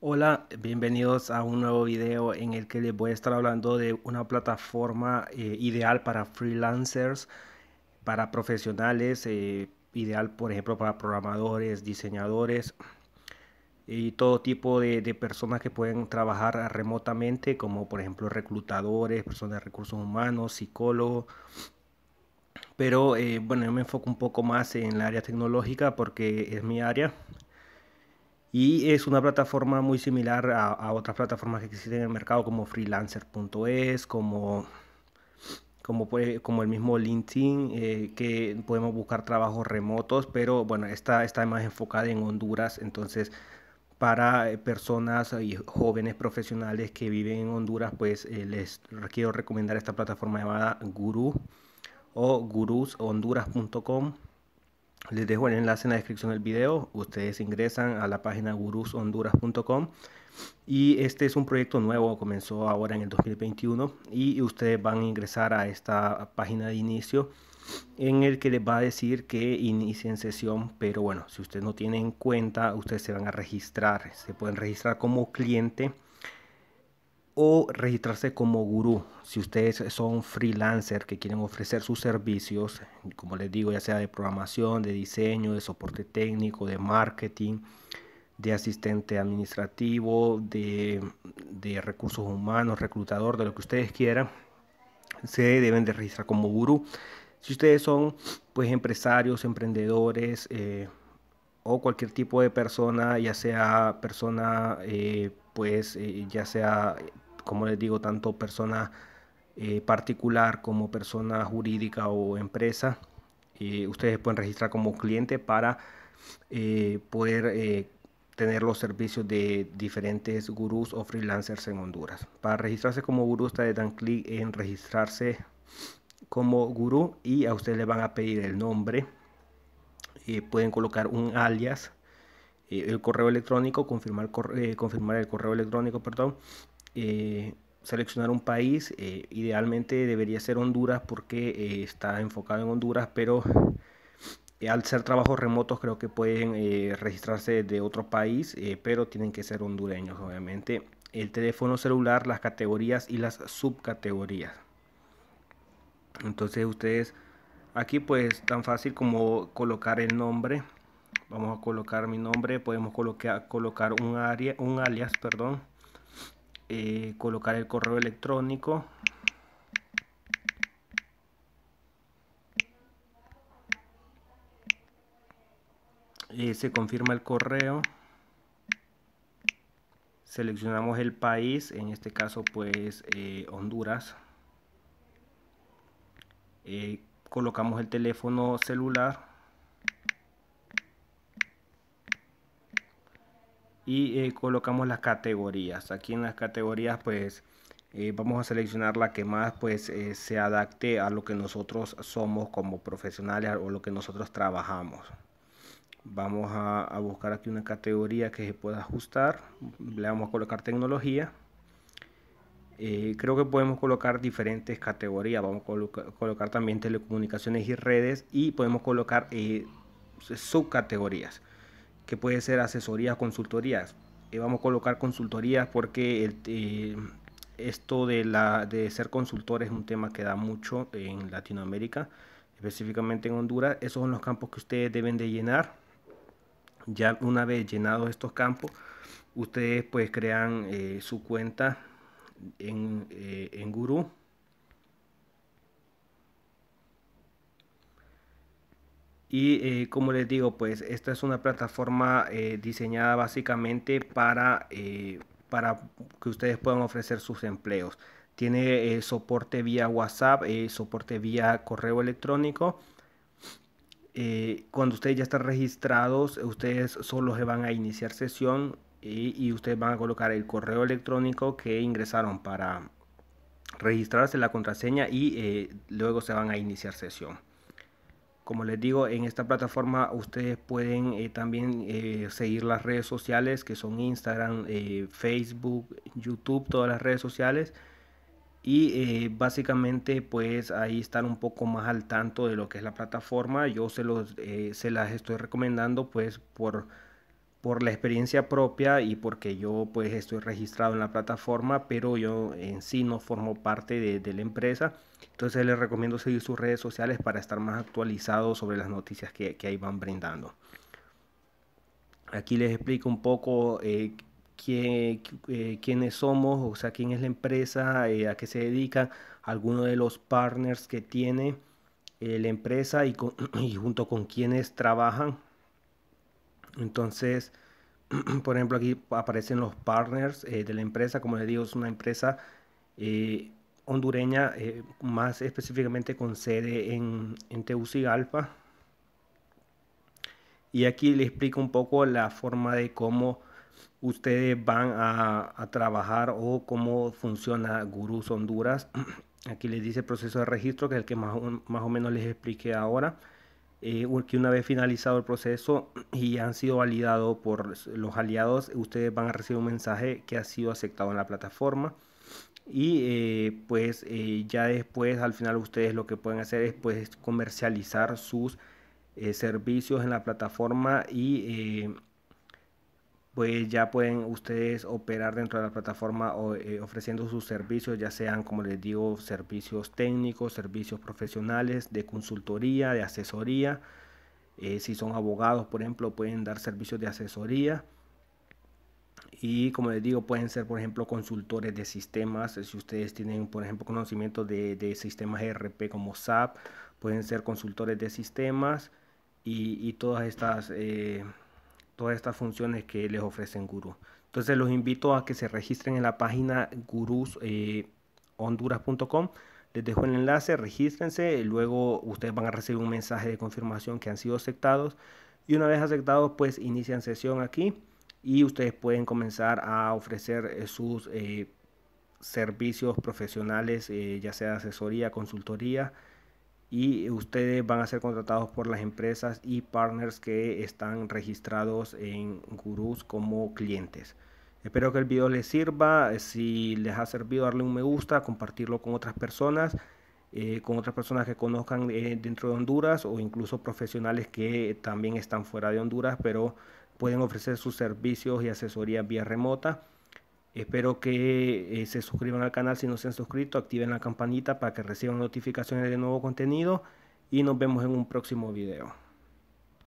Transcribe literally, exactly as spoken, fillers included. Hola, bienvenidos a un nuevo video en el que les voy a estar hablando de una plataforma eh, ideal para freelancers, para profesionales, eh, ideal por ejemplo para programadores, diseñadores y todo tipo de, de personas que pueden trabajar remotamente, como por ejemplo reclutadores, personas de recursos humanos, psicólogos. Pero eh, bueno, yo me enfoco un poco más en el área tecnológica porque es mi área. Y es una plataforma muy similar a, a otras plataformas que existen en el mercado como Freelancer punto es, como, como, como el mismo LinkedIn, eh, que podemos buscar trabajos remotos, pero bueno, esta está más enfocada en Honduras, entonces para personas y jóvenes profesionales que viven en Honduras, pues eh, les quiero recomendar esta plataforma llamada Guru o Gurus Honduras punto com. Les dejo el enlace en la descripción del video. Ustedes ingresan a la página Gurus Honduras punto com y este es un proyecto nuevo, comenzó ahora en el dos mil veintiuno y ustedes van a ingresar a esta página de inicio en el que les va a decir que inicien sesión, pero bueno, si ustedes no tienen cuenta, ustedes se van a registrar, se pueden registrar como cliente o registrarse como gurú. Si ustedes son freelancers que quieren ofrecer sus servicios, como les digo, ya sea de programación, de diseño, de soporte técnico, de marketing, de asistente administrativo, de, de recursos humanos, reclutador, de lo que ustedes quieran, se deben de registrar como gurú. Si ustedes son pues empresarios, emprendedores eh, o cualquier tipo de persona, ya sea persona eh, pues eh, ya sea como les digo, tanto persona eh, particular como persona jurídica o empresa, eh, ustedes pueden registrar como cliente para eh, poder eh, tener los servicios de diferentes gurús o freelancers en Honduras. Para registrarse como gurú, ustedes dan clic en registrarse como gurú y a ustedes les van a pedir el nombre, eh, pueden colocar un alias, eh, el correo electrónico, confirmar, corre, eh, confirmar el correo electrónico, perdón, Eh, seleccionar un país, eh, idealmente debería ser Honduras porque eh, está enfocado en Honduras, pero eh, al ser trabajos remotos creo que pueden eh, registrarse de otro país, eh, pero tienen que ser hondureños obviamente. El teléfono celular, las categorías y las subcategorías. Entonces ustedes aquí pues tan fácil como colocar el nombre. Vamos a colocar mi nombre, podemos colocar, colocar un, área, un alias, perdón. Eh, colocar el correo electrónico, eh, se confirma el correo, seleccionamos el país, en este caso pues eh, Honduras, eh, colocamos el teléfono celular y eh, colocamos las categorías. Aquí en las categorías pues eh, vamos a seleccionar la que más pues eh, se adapte a lo que nosotros somos como profesionales o lo que nosotros trabajamos. Vamos a, a buscar aquí una categoría que se pueda ajustar, le vamos a colocar tecnología. Eh, creo que podemos colocar diferentes categorías, vamos a coloca colocar también telecomunicaciones y redes y podemos colocar eh, subcategorías, que puede ser asesorías, consultorías. Eh, vamos a colocar consultorías porque el, eh, esto de, la, de ser consultor es un tema que da mucho en Latinoamérica, específicamente en Honduras. Esos son los campos que ustedes deben de llenar. Ya una vez llenados estos campos, ustedes pues crean eh, su cuenta en, eh, en Guru. Y eh, como les digo, pues esta es una plataforma eh, diseñada básicamente para, eh, para que ustedes puedan ofrecer sus empleos. Tiene eh, soporte vía WhatsApp, eh, soporte vía correo electrónico. Eh, cuando ustedes ya están registrados, ustedes solo se van a iniciar sesión y, y ustedes van a colocar el correo electrónico que ingresaron para registrarse, la contraseña y eh, luego se van a iniciar sesión. Como les digo, en esta plataforma ustedes pueden eh, también eh, seguir las redes sociales que son Instagram, eh, Facebook, YouTube, todas las redes sociales. Y eh, básicamente pues ahí están un poco más al tanto de lo que es la plataforma. Yo se, los, eh, se las estoy recomendando pues por, por la experiencia propia y porque yo pues estoy registrado en la plataforma, pero yo en sí no formo parte de, de la empresa. Entonces les recomiendo seguir sus redes sociales para estar más actualizado sobre las noticias que, que ahí van brindando. Aquí les explico un poco eh, quién, eh, quiénes somos, o sea, quién es la empresa, eh, a qué se dedica, algunos de los partners que tiene eh, la empresa y, con, y junto con quienes trabajan. Entonces, por ejemplo, aquí aparecen los partners eh, de la empresa. Como les digo, es una empresa eh, hondureña, eh, más específicamente con sede en, en Tegucigalpa. Y aquí les explico un poco la forma de cómo ustedes van a, a trabajar o cómo funciona Gurús Honduras. Aquí les dice proceso de registro, que es el que más, más o menos les expliqué ahora. Eh, que una vez finalizado el proceso y han sido validados por los aliados, ustedes van a recibir un mensaje que ha sido aceptado en la plataforma. Y eh, pues eh, ya después, al final, ustedes lo que pueden hacer es pues, comercializar sus eh, servicios en la plataforma y eh, pues ya pueden ustedes operar dentro de la plataforma o, eh, ofreciendo sus servicios, ya sean, como les digo, servicios técnicos, servicios profesionales, de consultoría, de asesoría. Eh, si son abogados, por ejemplo, pueden dar servicios de asesoría. Y como les digo, pueden ser, por ejemplo, consultores de sistemas. Si ustedes tienen, por ejemplo, conocimiento de, de sistemas E R P como S A P, pueden ser consultores de sistemas y, y todas estas... Eh, todas estas funciones que les ofrecen Gurús. Entonces los invito a que se registren en la página Gurus Honduras punto com. Les dejo el enlace, regístrense, luego ustedes van a recibir un mensaje de confirmación que han sido aceptados. Y una vez aceptados, pues inician sesión aquí y ustedes pueden comenzar a ofrecer sus eh, servicios profesionales, eh, ya sea asesoría, consultoría. Y ustedes van a ser contratados por las empresas y partners que están registrados en Gurús como clientes. Espero que el video les sirva. Si les ha servido, darle un me gusta, compartirlo con otras personas, eh, con otras personas que conozcan eh, dentro de Honduras o incluso profesionales que también están fuera de Honduras, pero pueden ofrecer sus servicios y asesoría vía remota. Espero que eh, se suscriban al canal si no se han suscrito, activen la campanita para que reciban notificaciones de nuevo contenido y nos vemos en un próximo video.